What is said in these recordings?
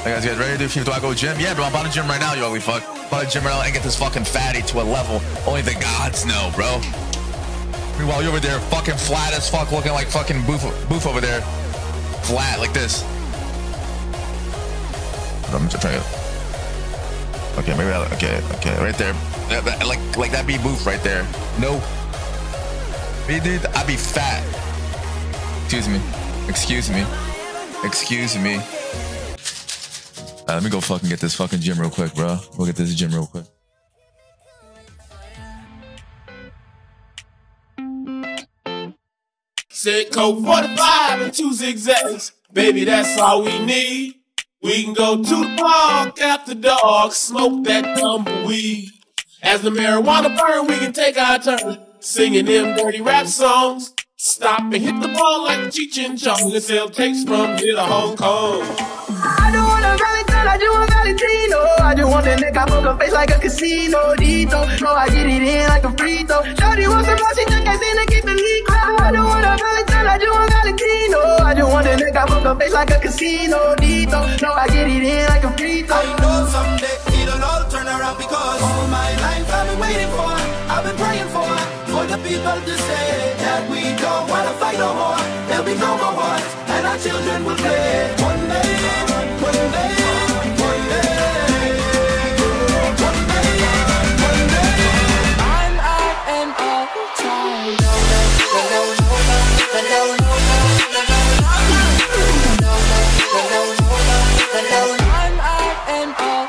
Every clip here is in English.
You guys get ready to do I go gym? Yeah, bro, I'm about to gym right now, you ugly fuck. I'm about to gym right now and get this fucking fatty to a level only the gods know, bro. Meanwhile, you're over there fucking flat as fuck, looking like fucking boof over there. Flat like this. I'm just trying to... Okay, maybe I... Okay, right there. Like that be boof right there. No. Me, dude, I be fat. Excuse me. Right, let me go fucking get this fucking gym real quick, bro. We'll get this gym real quick. Said code 45 and 2 zigzags. Baby, that's all we need. We can go to the park after dark, smoke that tumbleweed. As the marijuana burn, we can take our turn singing them dirty rap songs. Stop and hit the ball like Cheech and Chong. Let's sell tapes from here to Hong Kong. I don't want a Valentine, I just want a Valentino. I just want that nigga fucking face like a casino. Dito, no, I get it in like a free throw. Shorty wants some more, she think I seen her get the league. I don't want a Valentine, I just want a Valentino. I just want that nigga fucking face like a casino. Dito, no, I get it in like a free throw. I know someday it'll all turn around because all my life I've been waiting for, I've been praying for the people to say that we don't wanna fight no more. There'll be no more wars, and our children will play. One day. I'm out and all the time. I'm out and all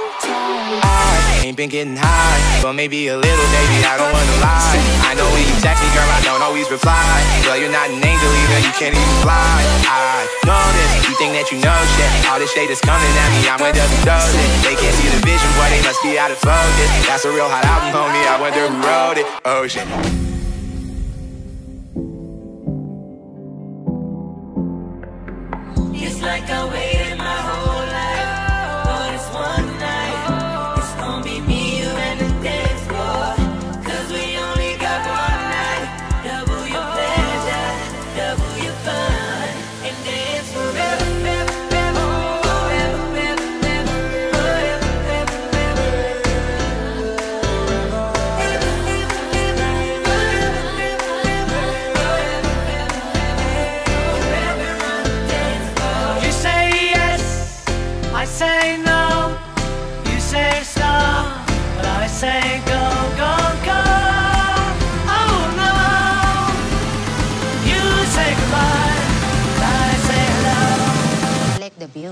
the time. I ain't been getting high, but maybe a little, baby, I don't wanna lie. I know when you text me, girl, I don't always reply. Girl, you're not an angel either, you can't even fly. I know this, you think that you know shit. All this shade is coming at me, I'm gonna double dose it. They can't see the vision, boy, they must be out of focus. That's a real hot album, homie, I wonder who wrote it. Oh, shit. It's like I waited my whole life for this one night. It's gonna be me.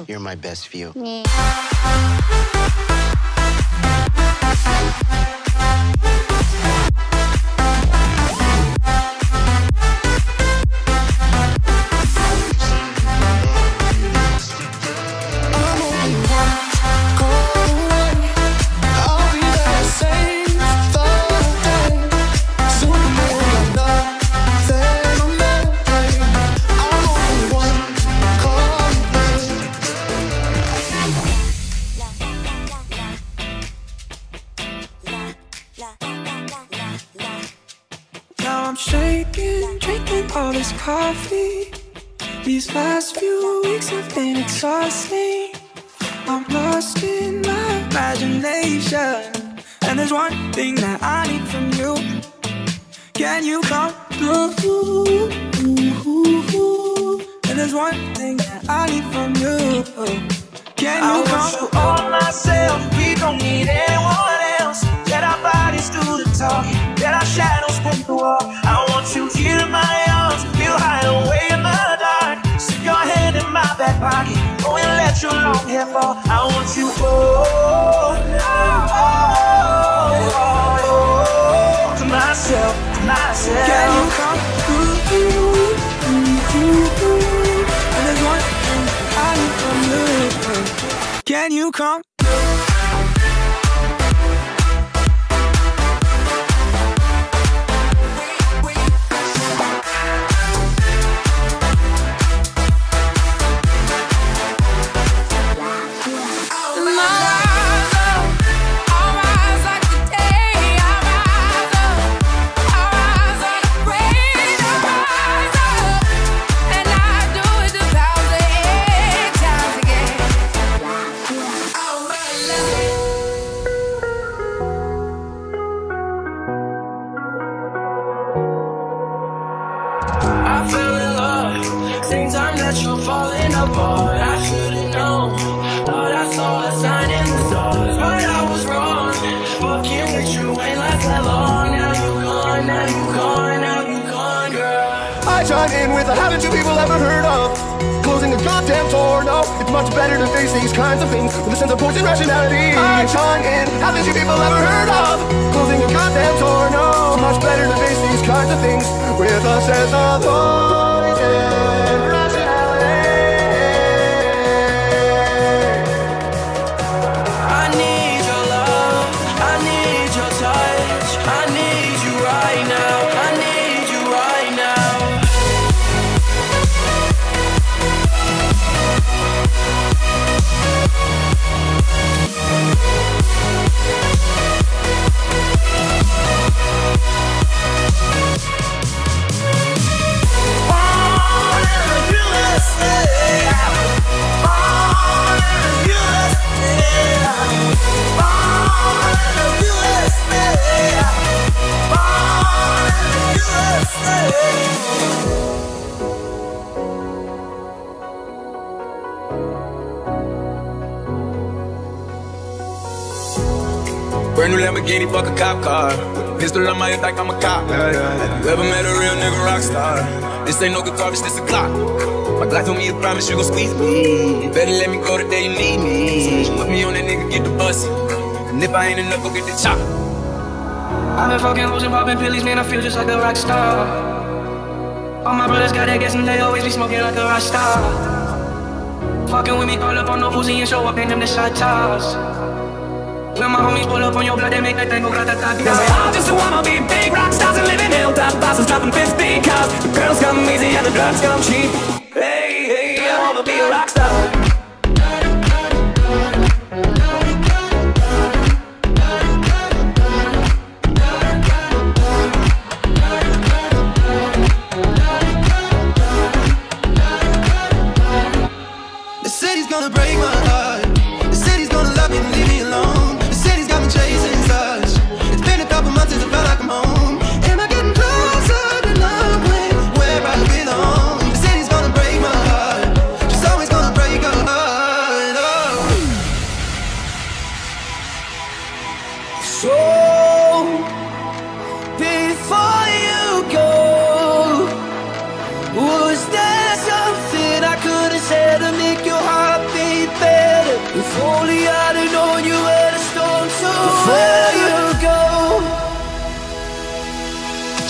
You're my best view. These last few weeks have been exhausting. I'm lost in my imagination, and there's one thing that I need from you. Can you come through? And there's one thing that I need from you. Can you come through? I want you all myself, we don't need anyone else. Let our bodies do the talk, let our shadows paint the wall. I want you here in my arms, feel high away in my dark. Stick your hand in my back pocket, go and let your long hair fall. I want you all to myself. Can you come through? And there's one thing I need from you. Can you come? things I'm that you're falling apart. I should've known. Thought I saw a sign in the stars, but I was wrong. Fucking with you ain't last that long. Now you gone, now you gone, now you gone, girl. I chime in with, haven't you people ever heard of closing a goddamn door? No, it's much better to face these kinds of things with a sense of potent rationality. I chime in, haven't you people ever heard of closing a goddamn door? No, it's much better to face these kinds of things with a sense of poison. Brand new Lamborghini, fuck a cop car. Pistol on my hip like I'm a cop. You ever met a real nigga rock star? This ain't no guitar, bitch, this a Glock. My Glock told me a promise, you gon' squeeze me. Better let me go the day you need me. So put me on that nigga, get the bus. And if I ain't enough, go get the chop. I've been fucking hoes and popping pillies, man, I feel just like a rock star. All my brothers got that gas and they always be smoking like a rock star. Fucking with me, all up on no Uzi and show up in them the shot toss. When my homies pull up on your blood, they make that tango ratatata. Now we all just wanna be big rock stars and living hilltop bosses, dropping 50 cars. The girls come easy and the drugs come cheap. Hey, hey, I wanna be a rock star.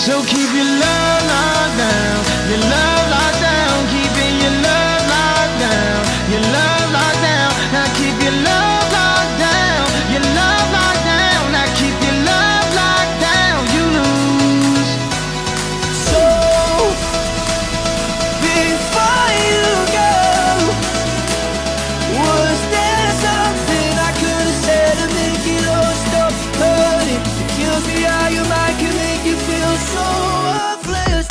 So keep your love locked down, your love locked down. Keeping your love locked down, your love locked down. Now keep your love locked down, your love locked down. Now keep your love locked down, you lose. So before you go, was there something I could have said to make it all stop hurting? It kills me how your mind can make you feel so worthless.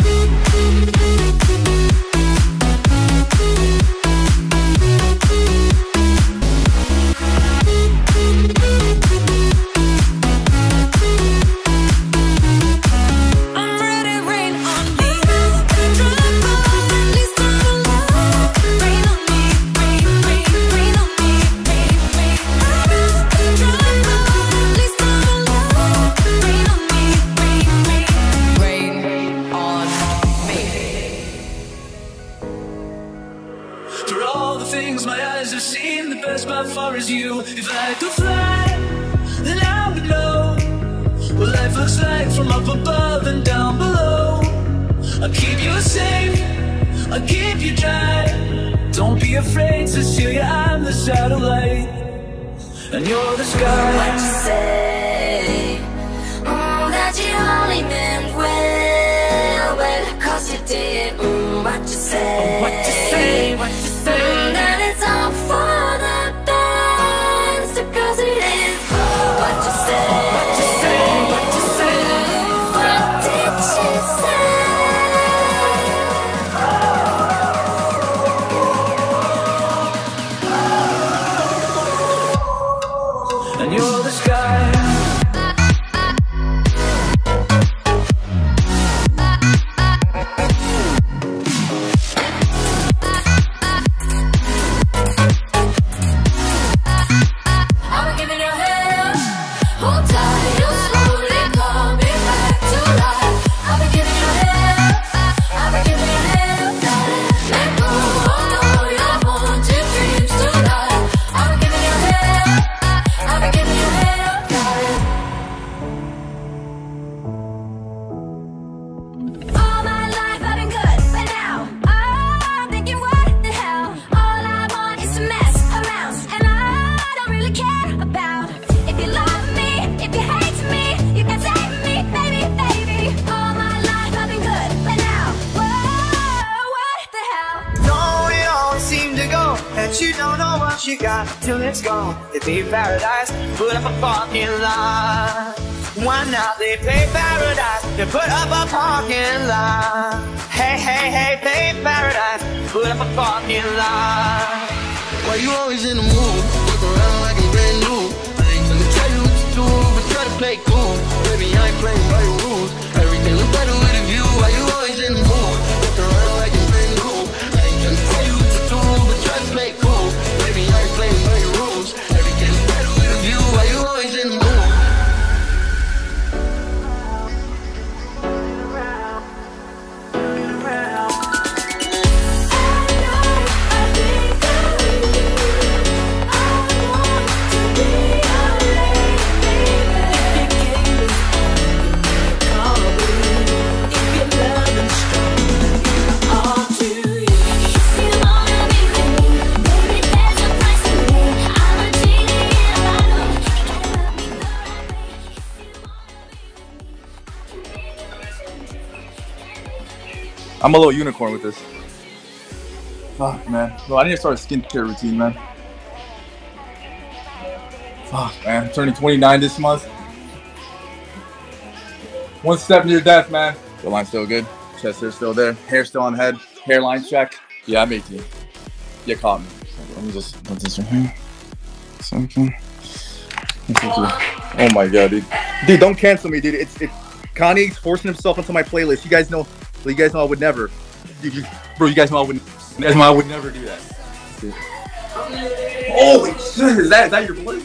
and you don't know what you got till it's gone. They pay paradise, put up a parking lot. Why not? They pay paradise, they put up a parking lot. Hey, hey, hey, pay paradise, put up a parking lot. Why you always in the mood? Look around like I'm brand new. I ain't gonna tell you what to do, but try to play cool. Baby, I ain't playing by your rules. Everything look better with a view. Why you always in the mood? Look around like I'm brand new. I ain't gonna tell you what to do, but try to play cool. Baby, I ain't playing by your rules. Everything look better with a view. Why you always in the mood? I'm a little unicorn with this. Fuck, man. Bro, I need to start a skincare routine, man. Fuck, man. I'm turning 29 this month. One step near death, man. The line's still good. Chest hair's still there. Hair still on head. Hairline check. Yeah, I'm 18. You caught me. Let me just put this right here. Something. Oh my god, dude. Dude, don't cancel me, dude. It's Kanye's forcing himself into my playlist. You guys know. Well, you guys know I would never, bro. You guys know I would never do that. Dude. Holy shit! Is that your blood?